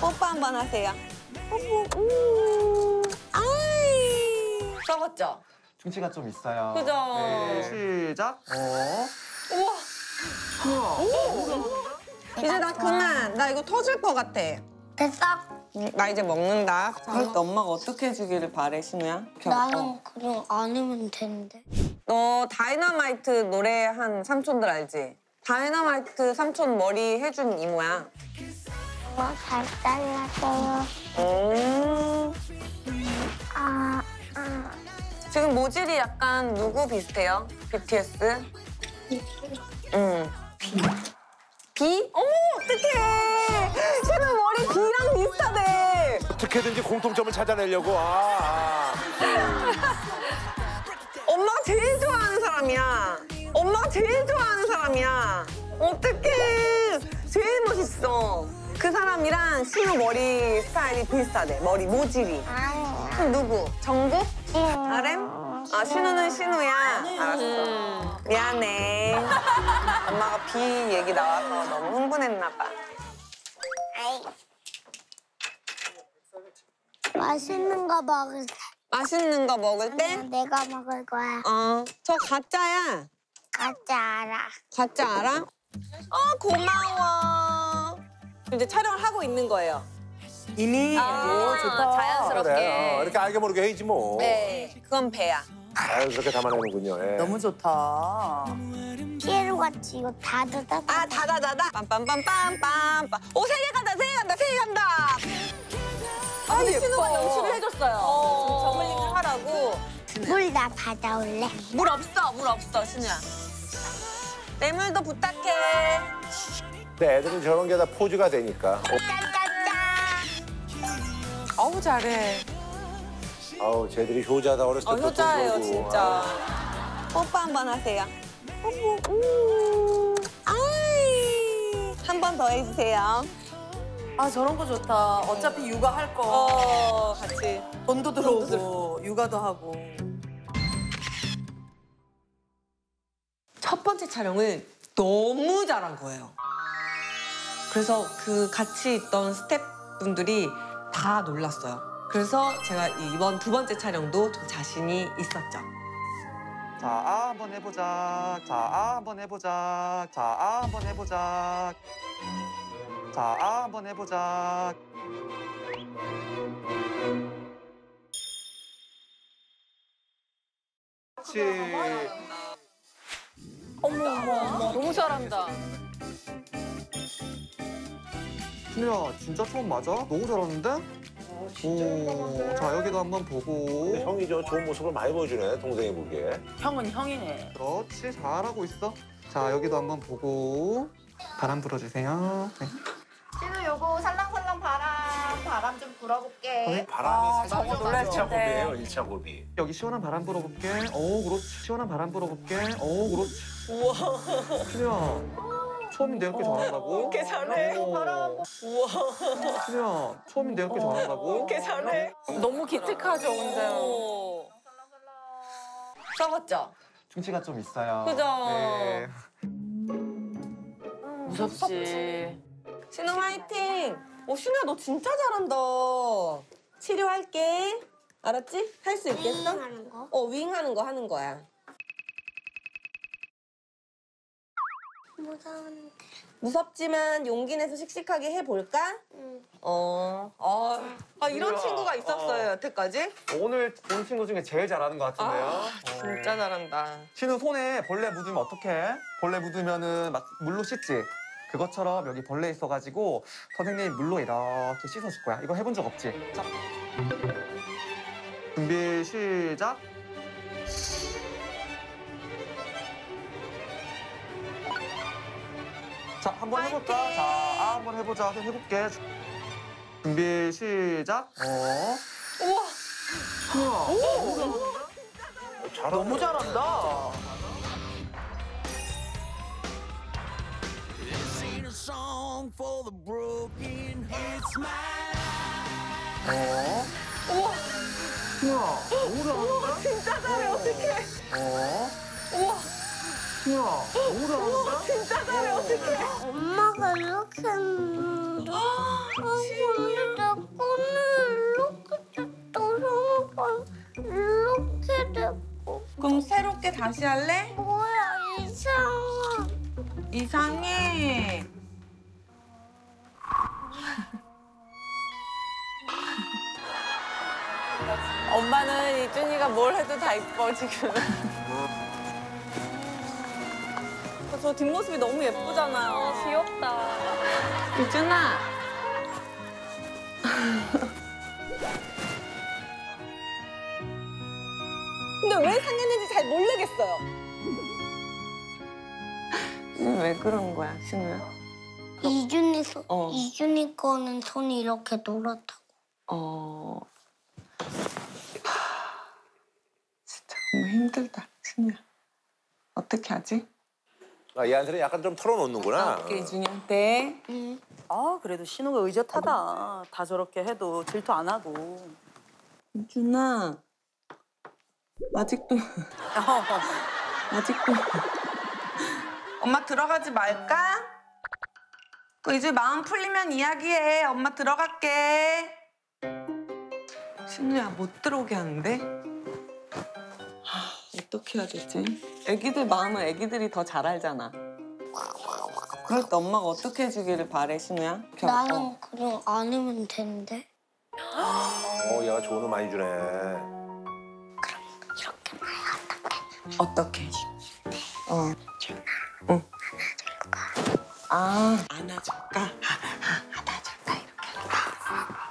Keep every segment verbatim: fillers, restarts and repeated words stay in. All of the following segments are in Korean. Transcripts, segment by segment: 뽀뽀 한번 하세요. 뽀뽀. 오. 아이. 적었죠? 충치가 좀 있어요. 그죠? 네. 시작. 어. 우와. 우와. 오. 이제 나 그만. 나 이거 터질 것 같아. 됐어. 나 이제 먹는다. 그럴 때 엄마가 어떻게 해주기를 바래, 신우야? 나는 그냥 안 하면 되는데. 너 다이너마이트 노래한 삼촌들 알지? 다이너마이트 삼촌 머리 해준 이모야. 엄마 잘 잘랐어요. 음. 아, 아. 지금 모질이 약간 누구 비슷해요? 비티에스? 비. 응. 비? 비? 어머, 어떡해. 신우 머리 비랑 비슷하대. 어떻게든지 공통점을 찾아내려고. 아, 아. 엄마가 제일 좋아하는 사람이야. 엄마가 제일 좋아하는 사람이야. 어떡해. 제일 멋있어. 그 사람이랑 신우 머리 스타일이 비슷하대. 머리 모질이. 그럼 누구? 정국? 알엠? 아, 신우는 신우야. 알았어. 미안해. 엄마가 비 얘기 나와서 너무 흥분했나 봐. 맛있는 거 먹을 때. 맛있는 거 먹을 때? 내가 먹을 거야. 어, 저 가짜야. 가짜 알아. 가짜 알아? 어, 고마워. 이제 촬영을 하고 있는 거예요. 이미 아, 오, 좋다. 자연스럽게. 그래. 어, 이렇게 알게 모르게 해야지 뭐. 네, 그건 배야. 자연스럽게 담아내는군요. 예. 너무 좋다. 피에로같이 이거 다 다다. 아, 다다다다. 빰빰빰빰빰빰. 오, 세 개 간다, 세 개 간다, 세 개 간다. 아니, 신우가 연출을 해줬어요. 어, 저글링을 하라고. 물 나 받아올래? 물 없어, 물 없어, 신우야. 뇌물도 부탁해. 근데 애들은 저런 게 다 포즈가 되니까. 어우, 잘해. 아우, 쟤들이 효자다. 어렸을 때 어, 효자예요, 진짜. 뽀뽀 한번 하세요. 뽀뽀. 음. 아이. 한 번 더 해주세요. 아, 저런 거 좋다. 어차피 육아할 거. 어, 같이. 돈도 들어오고, 돈도 육아도 하고. 첫 번째 촬영은 너무 잘한 거예요. 그래서 그 같이 있던 스태프분들이 다 놀랐어요. 그래서 제가 이번 두 번째 촬영도 좀 자신이 있었죠. 자, 아, 한번 해보자. 자, 아, 한번 해보자. 자, 아, 한번 해보자. 자, 아, 한번 해보자. 그렇지. 어머, 어머, 어머. 너무 잘한다. 신혜야, 진짜 처음 맞아? 너무 잘하는데? 어, 진짜 잘하는데? 자, 여기도 한번 보고. 형이 저 좋은 모습을 많이 보여주네, 동생이 보기에. 형은 형이네. 그렇지, 잘하고 있어. 자, 여기도 한번 보고. 바람 불어주세요. 네. 신우, 요거 살랑살랑 바람. 바람 좀 불어볼게. 네? 바람이 살짝 놀랄 텐데. 일 차 고비. 여기 시원한 바람 불어볼게. 오, 그렇지. 시원한 바람 불어볼게. 오, 그렇지. 우와. 신혜야. 처음인데 이렇게 잘한다고? 이렇게 잘해. 우와. 신혜야, 처음인데 이렇게 잘한다고? 이렇게 잘해. 너무 기특하죠, 근데. 써봤죠? 충치가 좀 있어요. 그죠? 네. 무섭지. 신우 화이팅! 어, 신우야, 너 진짜 잘한다. 치료할게. 알았지? 할 수 있겠어? 윙 하는 거? 어, 윙 하는 거 하는 거야. 무서운데. 무섭지만 용기 내서 씩씩하게 해볼까? 응. 어. 어. 아, 이런 누구야? 친구가 있었어요, 어. 여태까지? 오늘 본 친구 중에 제일 잘하는 것 같은데요? 아, 어. 진짜 잘한다. 신우 손에 벌레 묻으면 어떡해? 벌레 묻으면은 막 물로 씻지? 그것처럼 여기 벌레 있어가지고 선생님이 물로 이렇게 씻어줄 거야. 이거 해본 적 없지? 자. 준비, 시작. 자, 한번 해볼까? 자, 아, 한번 해보자. 한번 해볼게. 준비, 시작. 어. 우와. 우와. 오. 오. 잘한다. 너무 잘한다. 어. 우와. 우와. 우와, 진짜 잘해. 어떡해. 어. 우와. 우와, 우와, 진짜 잘해, 어떡해. 엄마가 이렇게 했는데. 다시 할래? 뭐야, 이상해. 이상해. 엄마는 이준이가 뭘 해도 다 이뻐, 지금. 저 뒷모습이 너무 예쁘잖아요. 어, 귀엽다. 이준아. 근데 왜 상했는지 잘 모르겠어요. 왜 그런 거야, 신우야? 이준이 손, 어. 이준이 거는 손이 이렇게 노랗다고. 어. 진짜 너무 힘들다, 신우야. 어떻게 하지? 아, 얘한테는 약간 좀 털어놓는구나. 어떻게 이준이한테? 응. 아, 그래도 신우가 의젓하다. 어. 다 저렇게 해도 질투 안 하고. 이준아. 아직도. 아직도. 엄마 들어가지 말까? 그 이제 마음 풀리면 이야기해. 엄마 들어갈게. 신우야, 못 들어오게 하는데? 하, 어떻게 해야 되지? 애기들 마음은 애기들이 더 잘 알잖아. 그럴 때 엄마가 어떻게 해주기를 바래, 신우야? 나는 어. 그냥 안 하면 되는데. 어, 얘가 조언을 많이 주네. 어떻게? 어. 응. 아, 안아줄까? 안아줄까?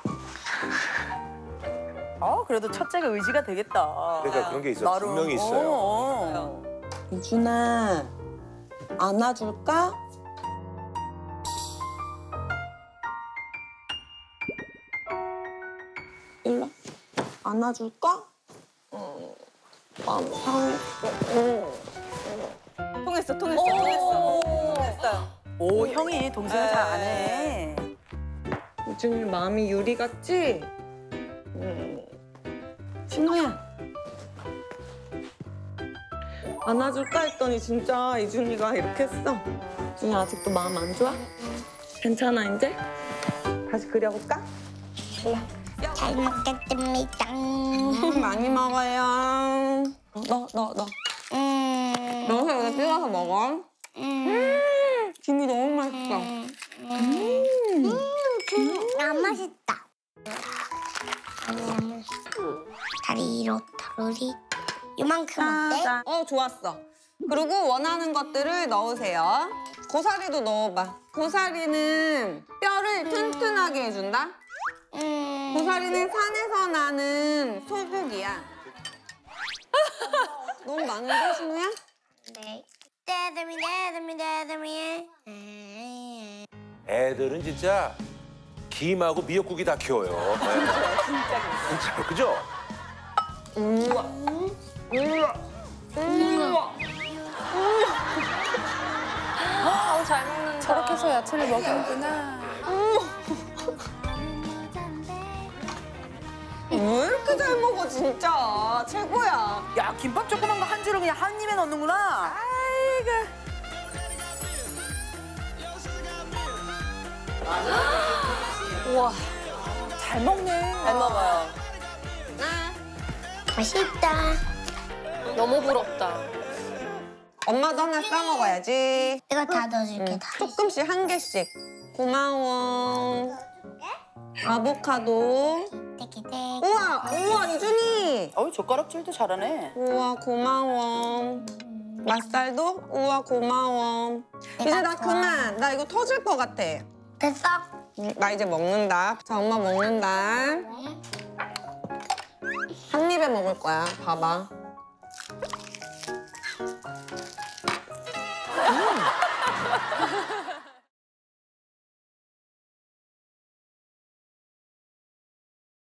이렇게. 아, 그래도 첫째가 의지가 되겠다. 그러니까 그런 게 있어. 나름... 분명히 있어요. 어, 어. 이준아, 안아줄까? 일로. 안아줄까? 어. 마음 상했어. 통했어, 통했어, 오 통했어. 통했어요. 오, 형이 동생을 잘 안 해. 요즘 마음이 유리 같지? 음. 신우야. 안아줄까 했더니 진짜 이준이가 이렇게 했어. 이준이 아직도 마음 안 좋아? 괜찮아, 이제? 다시 그려볼까? 야, 잘 먹겠습니다. 음, 많이 먹어요. 너, 너, 너. 음. 넣어서 여기다 뜯어서 먹어. 음. 음. 김이 너무 맛있어. 음. 음. 음. 음. 안 맛있다. 음. 다리 이렇다, 로리. 이만큼 어때? 아, 어, 좋았어. 그리고 원하는 것들을 넣으세요. 고사리도 넣어봐. 고사리는 뼈를 튼튼하게 해준다. 음... 고사리는 산에서 나는 소고기야. 너무 많은데, 신우야? 네. 애들이, 애들이, 애들이. 애들은 진짜 김하고 미역국이 다 키워요. 진짜, 진짜. 진짜, 그죠? 우와. 우와. 우와. 우와. 잘 먹는다. 저렇게 해서 야채를 먹는구나. 왜 이렇게 잘 먹어, 진짜. 최고야. 야, 김밥 조그만 거 한 줄을 그냥 한 입에 넣는구나. 아이고. 우와. 잘 먹네. 잘 먹어요. 아. 맛있다. 너무 부럽다. 엄마도 하나 싸먹어야지. 이거 다 넣어줄게, 응. 다. 조금씩 한 개씩. 고마워. 아보카도. 우와! 우와, 이준이! 어우, 젓가락질도 잘하네. 우와, 고마워. 맛살도? 우와, 고마워. 이제 나 그만. 나 이거 터질 것 같아. 됐어? 나 이제 먹는다. 자, 엄마 먹는다. 한 입에 먹을 거야. 봐봐. 음.